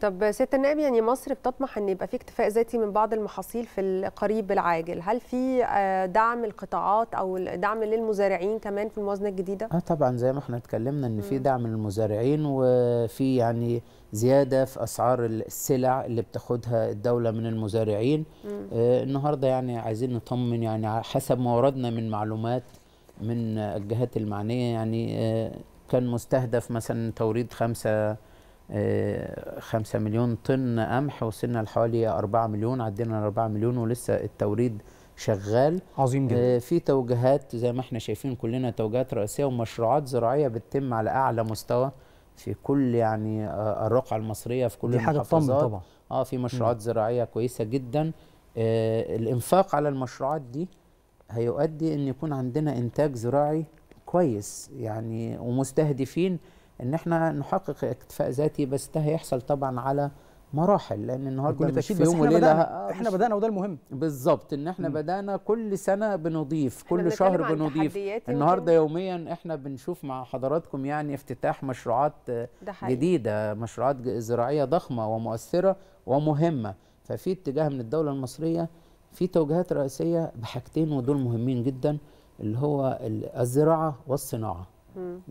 طب سياده النائب، يعني مصر بتطمح ان يبقى في اكتفاء ذاتي من بعض المحاصيل في القريب العاجل، هل في دعم القطاعات او دعم للمزارعين كمان في الموازنه الجديده؟ طبعا زي ما احنا اتكلمنا ان في دعم للمزارعين، وفي يعني زياده في اسعار السلع اللي بتاخدها الدوله من المزارعين. النهارده يعني عايزين نطمن، يعني حسب ما وردنا من معلومات من الجهات المعنيه، يعني كان مستهدف مثلا توريد 5 مليون طن قمح، وصلنا لحوالي 4 مليون، عدينا 4 مليون ولسه التوريد شغال. عظيم جدا. في توجيهات زي ما احنا شايفين كلنا، توجيهات رئيسيه ومشروعات زراعيه بتتم على اعلى مستوى في كل يعني الرقعه المصريه، في كل المحافظات. دي حاجه طبعا. في مشروعات زراعيه كويسه جدا. الانفاق على المشروعات دي هيؤدي ان يكون عندنا انتاج زراعي كويس، يعني ومستهدفين ان احنا نحقق اكتفاء ذاتي، بس ده هيحصل طبعا على مراحل، لان النهارده مش في يوم وليله. احنا بدانا وده المهم بالظبط، ان احنا بدانا كل سنه بنضيف، كل شهر بنضيف. النهارده يوميا احنا بنشوف مع حضراتكم يعني افتتاح مشروعات جديده، مشروعات زراعيه ضخمه ومؤثره ومهمه. ففي اتجاه من الدوله المصريه في توجيهات رئيسيه بحاجتين، ودول مهمين جدا، اللي هو الزراعه والصناعه.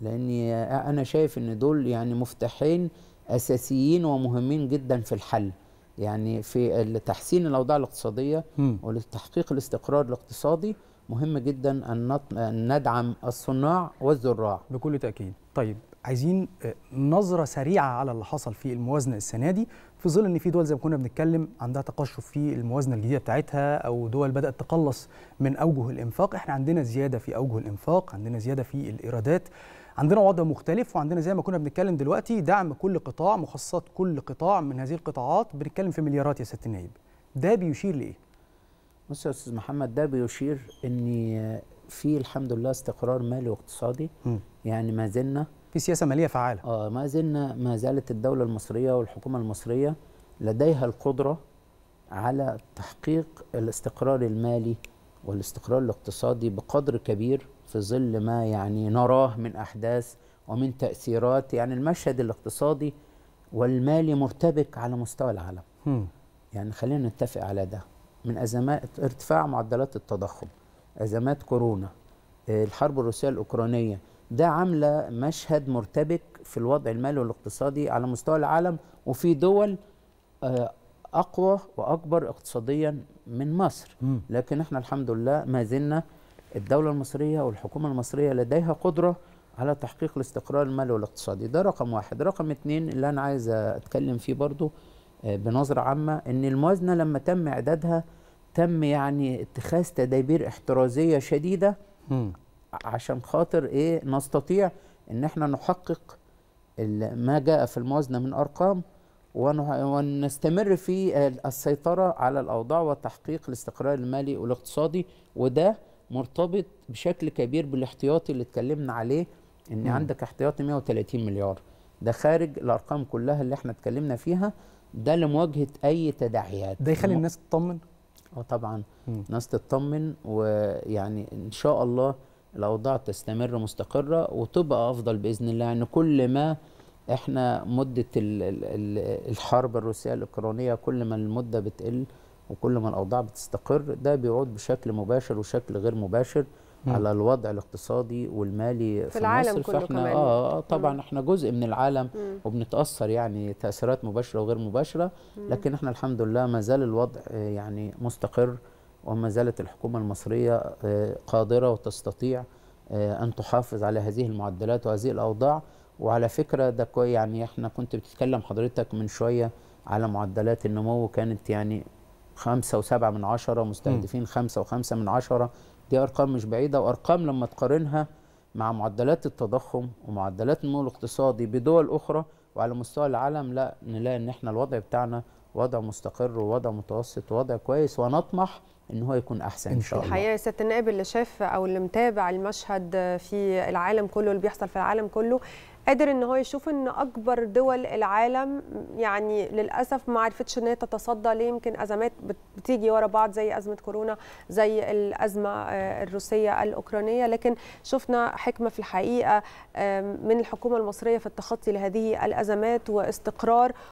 لأني أنا شايف إن دول يعني مفتاحين أساسيين ومهمين جدا في الحل، يعني في تحسين الأوضاع الاقتصادية ولتحقيق الاستقرار الاقتصادي. مهم جدا أن ندعم الصناع والزراع بكل تأكيد. طيب، عايزين نظرة سريعة على اللي حصل في الموازنة السنة دي، في ظل ان في دول زي ما كنا بنتكلم عندها تقشف في الموازنة الجديدة بتاعتها، او دول بدأت تقلص من اوجه الانفاق. احنا عندنا زيادة في اوجه الانفاق، عندنا زيادة في الايرادات، عندنا وضع مختلف، وعندنا زي ما كنا بنتكلم دلوقتي دعم كل قطاع، مخصصات كل قطاع من هذه القطاعات، بنتكلم في مليارات يا سيادة النائب. ده بيشير لايه؟ بص يا استاذ محمد، ده بيشير ان في الحمد لله استقرار مالي واقتصادي. يعني ما زلنا في سياسة مالية فعالة. ما زالت الدولة المصرية والحكومة المصرية لديها القدرة على تحقيق الاستقرار المالي والاستقرار الاقتصادي بقدر كبير، في ظل ما يعني نراه من أحداث ومن تأثيرات. يعني المشهد الاقتصادي والمالي مرتبك على مستوى العالم. يعني خلينا نتفق على ده، من أزمات ارتفاع معدلات التضخم، أزمات كورونا، الحرب الروسية الأوكرانية، ده عامله مشهد مرتبك في الوضع المالي والاقتصادي على مستوى العالم، وفي دول اقوى واكبر اقتصاديا من مصر. لكن احنا الحمد لله ما زلنا الدوله المصريه والحكومه المصريه لديها قدره على تحقيق الاستقرار المالي والاقتصادي. ده رقم واحد. رقم اتنين اللي انا عايز اتكلم فيه برضو بنظره عامه، ان الموازنه لما تم اعدادها تم يعني اتخاذ تدابير احترازيه شديده عشان خاطر ايه؟ نستطيع ان احنا نحقق ما جاء في الموازنه من ارقام، ونستمر في السيطره على الاوضاع وتحقيق الاستقرار المالي والاقتصادي. وده مرتبط بشكل كبير بالاحتياطي اللي اتكلمنا عليه، ان عندك احتياطي 130 مليار، ده خارج الارقام كلها اللي احنا اتكلمنا فيها، ده لمواجهه اي تداعيات. ده يخلي الناس تطمن؟ طبعا الناس تطمن، ويعني ان شاء الله الأوضاع تستمر مستقرة وتبقى أفضل بإذن الله. يعني كل ما إحنا مدة الحرب الروسية الأوكرانية، كل ما المدة بتقل وكل ما الأوضاع بتستقر، ده بيعود بشكل مباشر وشكل غير مباشر على الوضع الاقتصادي والمالي في العالم مصر. كله فإحنا كمان. طبعا إحنا جزء من العالم وبنتأثر يعني تأثيرات مباشرة وغير مباشرة. لكن إحنا الحمد لله ما زال الوضع يعني مستقر، وما زالت الحكومة المصرية قادرة وتستطيع أن تحافظ على هذه المعدلات وهذه الأوضاع. وعلى فكرة ده يعني احنا كنت بتتكلم حضرتك من شوية على معدلات النمو، كانت يعني 5.7 من 10، مستهدفين 5.5 من 10. دي أرقام مش بعيدة، وأرقام لما تقارنها مع معدلات التضخم ومعدلات النمو الاقتصادي بدول أخرى وعلى مستوى العالم، لا نلاقي إن احنا الوضع بتاعنا وضع مستقر ووضع متوسط ووضع كويس، ونطمح ان هو يكون احسن ان شاء الله. الحقيقه يا سياده النائب، اللي شاف او اللي متابع المشهد في العالم كله، اللي بيحصل في العالم كله، قادر ان هو يشوف ان اكبر دول العالم يعني للاسف ما عرفتش ان هي تتصدى ليه، يمكن ازمات بتيجي ورا بعض زي ازمه كورونا، زي الازمه الروسيه الاوكرانيه. لكن شفنا حكمه في الحقيقه من الحكومه المصريه في التخطي لهذه الازمات واستقرار